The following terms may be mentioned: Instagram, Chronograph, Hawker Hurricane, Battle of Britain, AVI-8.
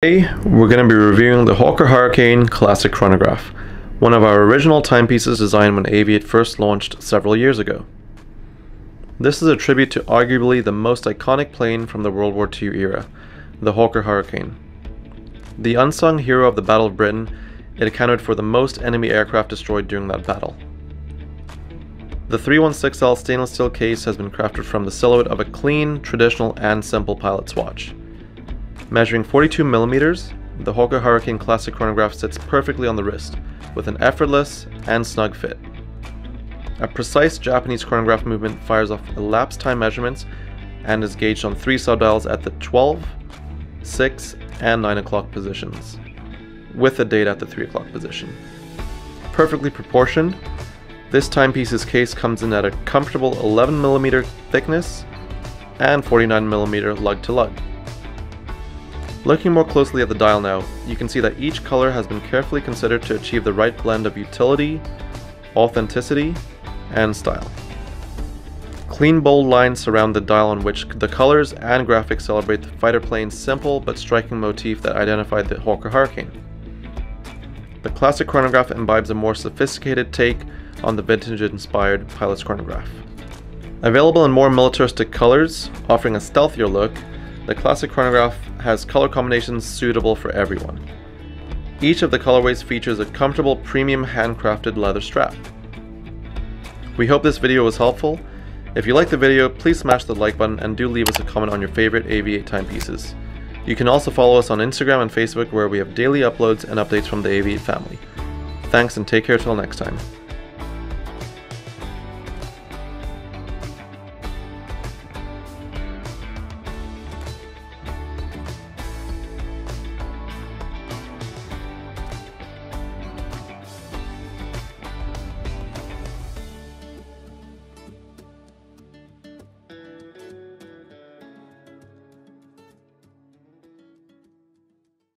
Today, we're going to be reviewing the Hawker Hurricane Classic Chronograph, one of our original timepieces designed when AVI-8 first launched several years ago. This is a tribute to arguably the most iconic plane from the World War II era, the Hawker Hurricane. The unsung hero of the Battle of Britain, it accounted for the most enemy aircraft destroyed during that battle. The 316L stainless steel case has been crafted from the silhouette of a clean, traditional, and simple pilot's watch. Measuring 42 mm, the Hawker Hurricane Classic Chronograph sits perfectly on the wrist, with an effortless and snug fit. A precise Japanese chronograph movement fires off elapsed time measurements and is gauged on 3 subdials at the 12, 6, and 9 o'clock positions, with a date at the 3 o'clock position. Perfectly proportioned, this timepiece's case comes in at a comfortable 11 mm thickness and 49 mm lug to lug. Looking more closely at the dial now, you can see that each color has been carefully considered to achieve the right blend of utility, authenticity, and style. Clean bold lines surround the dial on which the colors and graphics celebrate the fighter plane's simple but striking motif that identified the Hawker Hurricane. The classic chronograph imbibes a more sophisticated take on the vintage-inspired pilot's chronograph. Available in more militaristic colors, offering a stealthier look, the classic chronograph has color combinations suitable for everyone. Each of the colorways features a comfortable premium handcrafted leather strap. We hope this video was helpful. If you liked the video, please smash the like button and do leave us a comment on your favorite AVI-8 timepieces. You can also follow us on Instagram and Facebook, where we have daily uploads and updates from the AVI-8 family. Thanks and take care till next time.